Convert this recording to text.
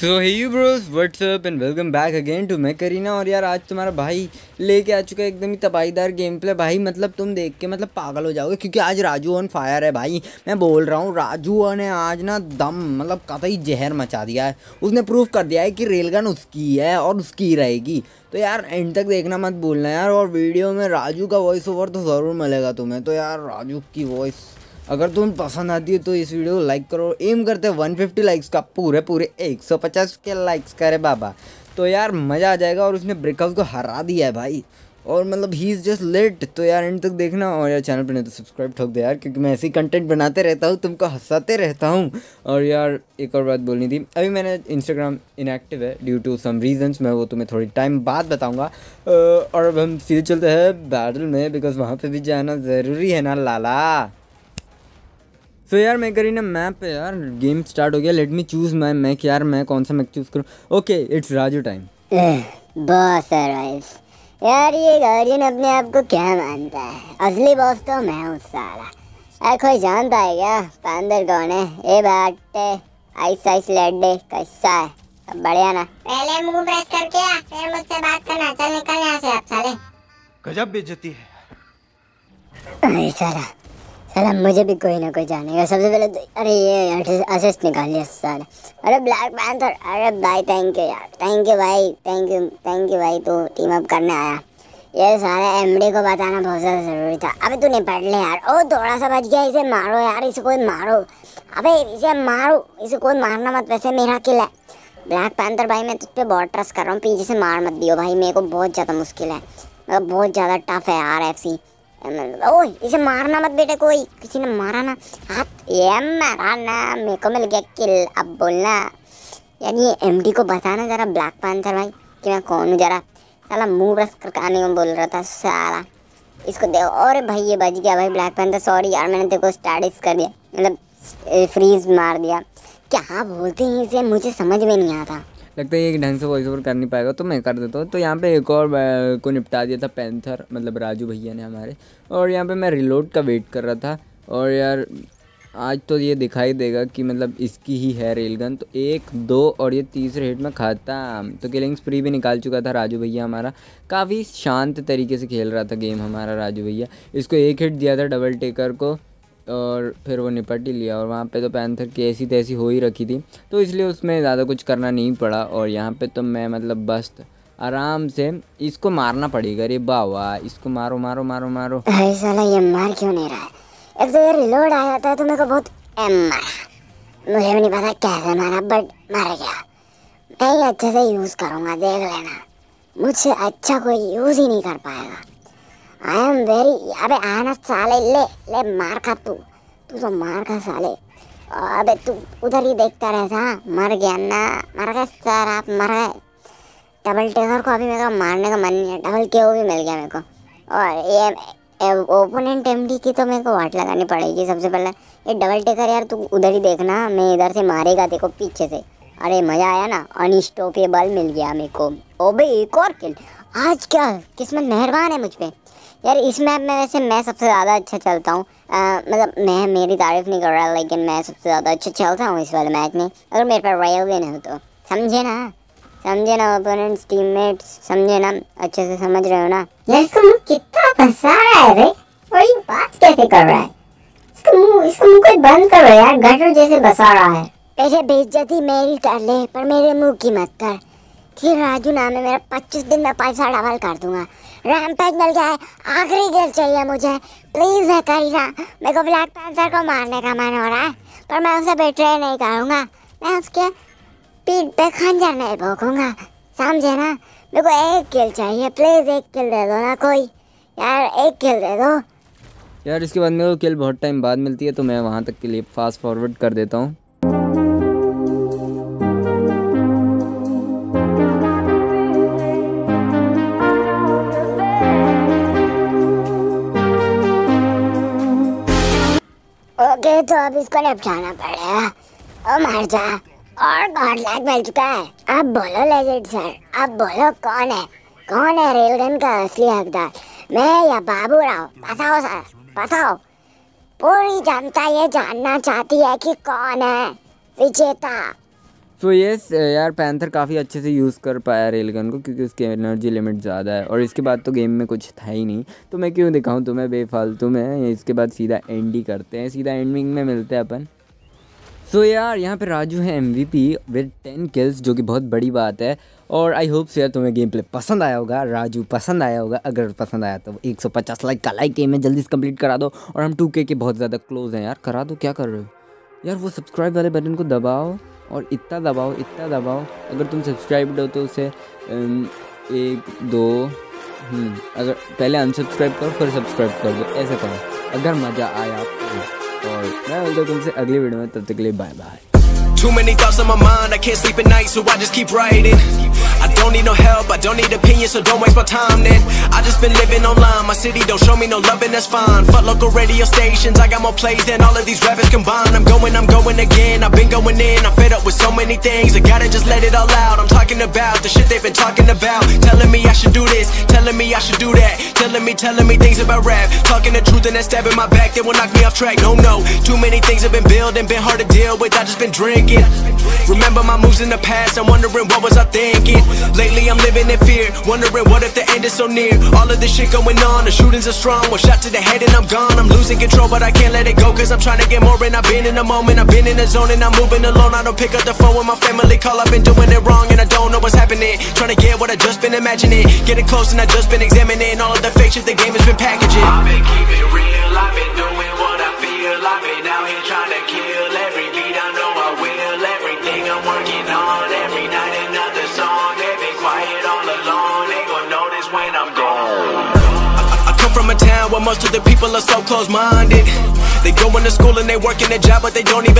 So hey you bros what's up and welcome back again to मैं करीना। और यार आज तुम्हारा भाई लेके आ चुका है एकदम ही तबाहीदार गेम प्ले भाई। मतलब तुम देख के मतलब पागल हो जाओगे क्योंकि आज राजू ऑन फायर है भाई। मैं बोल रहा हूँ राजू ने आज ना दम मतलब कतई जहर मचा दिया है। उसने प्रूफ कर दिया है कि रेलगन उसकी है और उसकी ही रहेगी। तो यार एंड तक देखना मत भूलना यार। और वीडियो में राजू का वॉइस ओवर तो ज़रूर मिलेगा तुम्हें। तो यार राजू की वॉइस अगर तुम्हें पसंद आती है तो इस वीडियो को लाइक करो। एम करते हैं 150 लाइक्स का, पूरे पूरे 150 के लाइक्स का रे बाबा। तो यार मज़ा आ जाएगा। और उसने ब्रेकअप को हरा दिया है भाई। और मतलब ही इज़ जस्ट लेट। तो यार एंड तक देखना। और यार चैनल पर नहीं तो सब्सक्राइब ठोक दे यार, क्योंकि मैं ऐसी कंटेंट बनाते रहता हूँ, तुमको हंसाते रहता हूँ। और यार एक और बात बोलनी थी, अभी मैंने इंस्टाग्राम इनएक्टिव है ड्यू टू सम रीजंस। मैं वो तुम्हें थोड़ी टाइम बाद बताऊँगा। और अब हम सीधे चलते हैं बैटल में, बिकॉज वहाँ पर भी जाना ज़रूरी है ना लाला। सो यार मैं करीना मैप पे यार गेम स्टार्ट हो गया। Let me choose my mech. यार मैं कौन सा मैक चूज करूँ? Okay it's Raju time. Boss arrives. यार ये गार्डियन अपने आप को क्या मानता है? असली बॉस तो मैं हूँ साला। यार कोई जानता है क्या पैंथर कौन है? ए बाटे आइस आइस लेट डे कैसा है? सब बढ़िया ना? पहले मुंह प्रेस करके आ, फिर मुझसे बात करना। चल निकल यहाँ से आप साले। गजब बेइज्जती है साला। साला मुझे भी कोई ना कोई जानेगा। सबसे पहले तो अरे ये असिस्ट निकाल लिया साला। अरे ब्लैक पैंथर, अरे भाई थैंक यू यार, थैंक यू भाई, थैंक यू, थैंक यू भाई। तो टीम अप करने आया। ये सारा एमडी को बताना बहुत ज़्यादा ज़रूरी था। अबे तूने पढ़ ले यार। ओ थोड़ा सा बच गया, इसे मारो यार, इसे कोई मारो। अबे इसे मारो, इसे कोई मारना मत, वैसे मेरा किल है। ब्लैक पैंथर भाई मैं तुझ पर बहुत ट्रस्ट कर रहा हूँ, पीछे से मार मत दियो भाई। मेरे को बहुत ज़्यादा मुश्किल है, मतलब बहुत ज़्यादा टफ है यार। एफसी ओ इसे मारना मत बेटे, कोई किसी ने मारा ना हाथ, ये मारा ना, मेरे को मिल गया किल। अब बोलना यानी ये एमडी को बताना ज़रा ब्लैक पैंथर भाई कि मैं कौन हूँ। ज़रा साला मुंह ब्रश करके आने को बोल रहा था साला। इसको देखो। और भाई ये बच गया भाई ब्लैक पैंथर। सॉरी यार मैंने तेरे को स्टैटिस कर दिया, मतलब फ्रीज मार दिया। क्या बोलते हैं इसे मुझे समझ में नहीं आता। लगता है ये ढंग से वॉइस ओवर कर नहीं पाएगा तो मैं कर देता हूँ। तो यहाँ पे एक और को निपटा दिया था पैंथर, मतलब राजू भैया ने हमारे। और यहाँ पे मैं रिलोड का वेट कर रहा था। और यार आज तो ये दिखाई देगा कि मतलब इसकी ही है रेलगन। तो 1, 2 और ये तीसरे हिट में ख़त्म। तो किलिंग स्प्री भी निकाल चुका था राजू भैया हमारा। काफ़ी शांत तरीके से खेल रहा था गेम हमारा राजू भैया। इसको 1 हिट दिया था डबल टेकर को और फिर वो निपट ही लिया। और वहाँ पे तो पैंथर की ऐसी तैसी हो ही रखी थी, तो इसलिए उसमें ज़्यादा कुछ करना नहीं पड़ा। और यहाँ पे तो मैं मतलब बस आराम से इसको मारना पड़ेगा। अरे बाबा इसको मारो मारो मारो मारो। अरे साला ये मार क्यों नहीं रहा है? एक तो ये रिलोड आया था तो मेरे को बहुत एम मारा, मुझे भी नहीं पता कैसे मारा बट मार गया। मैं अच्छे से यूज़ करूँगा देख लेना, मुझसे अच्छा कोई यूज़ ही नहीं कर पाएगा। I am very. अबे आना साले, ले ले मार खा तू, तू तो मार खा साले। अबे तू उधर ही देखता रहता। मर गया ना, मर गए सर आप, मर गए। डबल टेकर को अभी मेरे को मारने का मन नहीं है। डबल के वो भी मिल गया मेरे को। और ये ओपोनेंट एमडी की तो मेरे को वाट लगानी पड़ेगी। सबसे पहले ये डबल टेकर यार तू उधर ही देखना, मैं इधर से मारेगा देखो पीछे से। अरे मज़ा आया ना, अनस्टॉपेबल मिल गया मेरे को। ओ भाई एक और किल। आज क्या किस्मत मेहरबान है मुझ पर यार। इस मैप में वैसे मैं सबसे ज़्यादा अच्छा चलता हूँ। मतलब मैं मेरी तारीफ़ नहीं कर रहा, लेकिन मैं सबसे ज़्यादा अच्छा चलता हूँ इस वाले मैच में। अगर मेरे पर राइवल हो तो समझे ना, समझे ना ओपोनेंट्स, टीममेट्स, समझे ना, अच्छे से समझ रहे हो ना। यार इसका मुंह कितना फंसा रहा है रे, और ये बात कैसे कर रहा है? इसका मुंह कोई बंद करो यार, गटर जैसे बसा रहा है। तेरे बेइज्जती मेरी कर ले पर मेरे मुँह की मत कर। फिर राजू नाम है मेरा, 25 दिन में पैसा डबल कर दूंगा। रैम्पेज मिल गया है, आखिरी गेल चाहिए मुझे प्लीज़। मैं करीना, मेरे को ब्लैक पैंथर को मारने का मन हो रहा है पर मैं उसे बेट्रे नहीं करूँगा। मैं उसके पीठ पे खंजर नहीं भोंकूंगा, समझे ना। मेरे को एक किल चाहिए प्लीज़, एक किल दे दो ना कोई यार, एक किल दे दो यार। इसके बाद मेरे को किल बहुत टाइम बाद मिलती है, तो मैं वहाँ तक के लिए फास्ट फॉरवर्ड कर देता हूँ। ओके तो अब इसको निपटाना पड़ेगा। ओ मर जा। और गॉड लैग मिल चुका है। अब बोलो लेजेंड सर, अब बोलो कौन है रेलगन का असली हकदार? मैं या बाबूराव? बताओ सर बताओ। पूरी जनता ये जानना चाहती है कि कौन है विजेता। तो यस यार, पैंथर काफ़ी अच्छे से यूज़ कर पाया रेलगन को, क्योंकि उसकी एनर्जी लिमिट ज़्यादा है और इसके बाद तो गेम में कुछ था ही नहीं, तो मैं क्यों दिखाऊं तुम्हें बेफालतू में। इसके बाद सीधा एंड ही करते हैं, सीधा एंडिंग में मिलते हैं अपन। सो यार, यहाँ पे राजू है MVP विद 10 kills, जो कि बहुत बड़ी बात है। और आई होप यार तुम्हें गेम प्ले पसंद आया होगा, राजू पसंद आया होगा। अगर पसंद आया तो 150 लाइक का लाइक गेम है, जल्दी से कंप्लीट करा दो। और हम 2K के बहुत ज़्यादा क्लोज हैं यार, करा दो। क्या कर रहे हो यार, वो सब्सक्राइब वाले बटन को दबाओ और इतना दबाओ, इतना दबाओ। अगर तुम सब्सक्राइब्ड हो तो उसे 1 2 अगर पहले अनसब्सक्राइब करो फिर सब्सक्राइब कर दो, ऐसा करो अगर मज़ा आया। और मैं मिलता हूँ तुमसे अगली वीडियो में, तब तक के लिए bye bye. Too many thoughts on my mind, I can't sleep at night, so I just keep writing. I don't need no help, I don't need opinions, so don't waste my time then. I just been living online, my city don't show me no love and that's fine. Fuck local radio stations, I got more plays than all of these rappers combined. I'm going again, I've been going in, I'm fed up with so many things. I gotta just let it all out, I'm talking about the shit they've been talking about. Telling me I should do this, telling me I should do that. Telling me things about rap, talking the truth and then stabbing my back. They will knock me off track, no, too many things have been building, been hard to deal with, I just been drinking. Remember my moves in the past, I'm wondering what was I thinking. Lately I'm living in fear, wondering what if the end is so near. All of this shit going on, the shootings are strong. One shot to the head and I'm gone. I'm losing control but I can't let it go, cause I'm trying to get more. And I've been in the moment, I've been in the zone, and I'm moving alone. I don't pick up the phone when my family call, I've been doing it wrong and I don't know what's happening. Trying to get what I just been imagining, getting close and I just been examining all of the fake shit the game has been packaging. I've been keeping real, I've been doing what I feel, I've been out here trying to kill every beat I know I will, everything I'm working on, every night another song, they've been quiet all alone, they gon' notice when I'm gone. I come from a town where most of the people are so close-minded, they go into school and they work in a job but they don't even